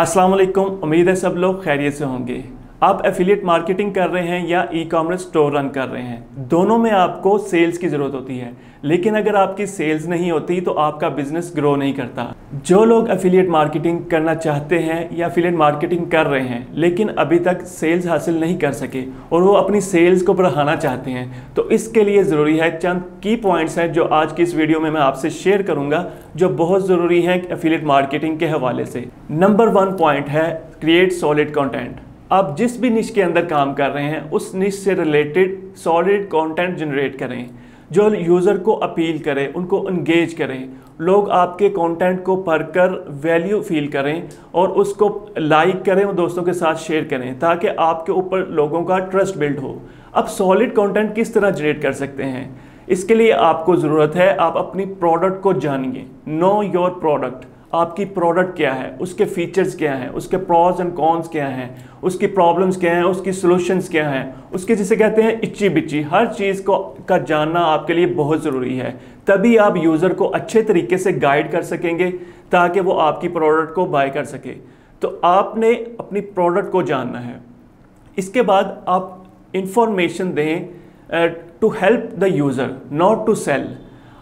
अस्सलाम वालेकुम, उम्मीद है सब लोग खैरियत से होंगे। आप एफिलिएट मार्केटिंग कर रहे हैं या ई कॉमर्स स्टोर रन कर रहे हैं, दोनों में आपको सेल्स की ज़रूरत होती है, लेकिन अगर आपकी सेल्स नहीं होती तो आपका बिजनेस ग्रो नहीं करता। जो लोग एफिलिएट मार्केटिंग करना चाहते हैं या एफिलिएट मार्केटिंग कर रहे हैं लेकिन अभी तक सेल्स हासिल नहीं कर सके और वो अपनी सेल्स को बढ़ाना चाहते हैं, तो इसके लिए ज़रूरी है चंद की पॉइंट्स हैं जो आज की इस वीडियो में मैं आपसे शेयर करूँगा, जो बहुत ज़रूरी है एफिलिएट मार्केटिंग के हवाले से। नंबर 1 पॉइंट है क्रिएट सॉलिड कॉन्टेंट। आप जिस भी निश के अंदर काम कर रहे हैं उस निश से रिलेटेड सॉलिड कंटेंट जनरेट करें जो यूज़र को अपील करे, उनको इंगेज करें, लोग आपके कंटेंट को पढ़कर वैल्यू फील करें और उसको लाइक करें और दोस्तों के साथ शेयर करें, ताकि आपके ऊपर लोगों का ट्रस्ट बिल्ड हो। अब सॉलिड कंटेंट किस तरह जनरेट कर सकते हैं, इसके लिए आपको ज़रूरत है आप अपनी प्रोडक्ट को जानिए। नो योर प्रोडक्ट, आपकी प्रोडक्ट क्या है, उसके फीचर्स क्या हैं, उसके प्रॉज एंड कॉन्स क्या हैं, उसकी प्रॉब्लम्स क्या हैं, उसकी सॉल्यूशंस क्या हैं, उसके जिसे कहते हैं इच्ची बिच्ची, हर चीज़ को का जानना आपके लिए बहुत ज़रूरी है। तभी आप यूज़र को अच्छे तरीके से गाइड कर सकेंगे ताकि वो आपकी प्रोडक्ट को बाय कर सके। तो आपने अपनी प्रोडक्ट को जानना है। इसके बाद आप इंफॉर्मेशन दें to help the user, not to sell.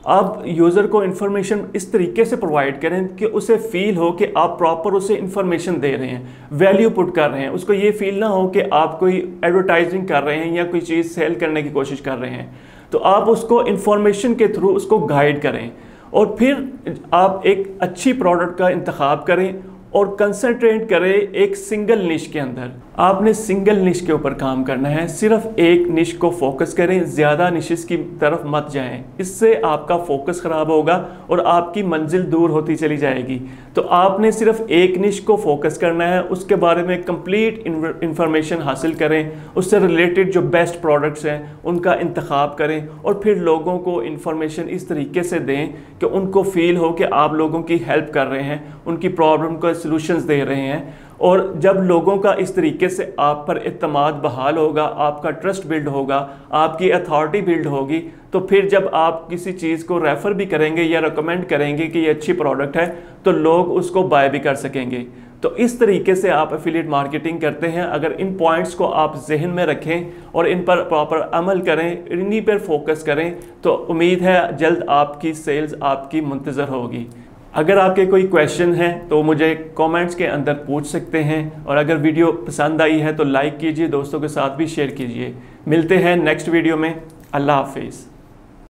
आप यूज़र को इन्फॉर्मेशन इस तरीके से प्रोवाइड करें कि उसे फ़ील हो कि आप प्रॉपर उसे इन्फॉर्मेशन दे रहे हैं, वैल्यू पुट कर रहे हैं, उसको ये फ़ील ना हो कि आप कोई एडवर्टाइजिंग कर रहे हैं या कोई चीज़ सेल करने की कोशिश कर रहे हैं। तो आप उसको इन्फॉर्मेशन के थ्रू उसको गाइड करें और फिर आप एक अच्छी प्रोडक्ट का इंतखाब करें और कंसंट्रेट करें एक सिंगल निश के अंदर। आपने सिंगल निश के ऊपर काम करना है, सिर्फ एक निश को फोकस करें, ज़्यादा निशेस की तरफ मत जाएं, इससे आपका फोकस ख़राब होगा और आपकी मंजिल दूर होती चली जाएगी। तो आपने सिर्फ एक निश को फोकस करना है, उसके बारे में कंप्लीट इंफॉर्मेशन हासिल करें, उससे रिलेटेड जो बेस्ट प्रोडक्ट्स हैं उनका इंतखाब करें और फिर लोगों को इन्फॉर्मेशन इस तरीके से दें कि उनको फ़ील हो कि आप लोगों की हेल्प कर रहे हैं, उनकी प्रॉब्लम को सॉल्यूशंस दे रहे हैं। और जब लोगों का इस तरीके से आप पर इत्मीनान बहाल होगा, आपका ट्रस्ट बिल्ड होगा, आपकी अथॉरिटी बिल्ड होगी, तो फिर जब आप किसी चीज़ को रेफ़र भी करेंगे या रिकमेंड करेंगे कि ये अच्छी प्रोडक्ट है तो लोग उसको बाय भी कर सकेंगे। तो इस तरीके से आप एफिलिएट मार्केटिंग करते हैं। अगर इन पॉइंट्स को आप जहन में रखें और इन पर प्रॉपर अमल करें, इन्हीं पर फोकस करें, तो उम्मीद है जल्द आपकी सेल्स आपकी मुंतज़र होगी। अगर आपके कोई क्वेश्चन हैं तो मुझे कमेंट्स के अंदर पूछ सकते हैं, और अगर वीडियो पसंद आई है तो लाइक कीजिए, दोस्तों के साथ भी शेयर कीजिए। मिलते हैं नेक्स्ट वीडियो में। अल्लाह हाफिज़।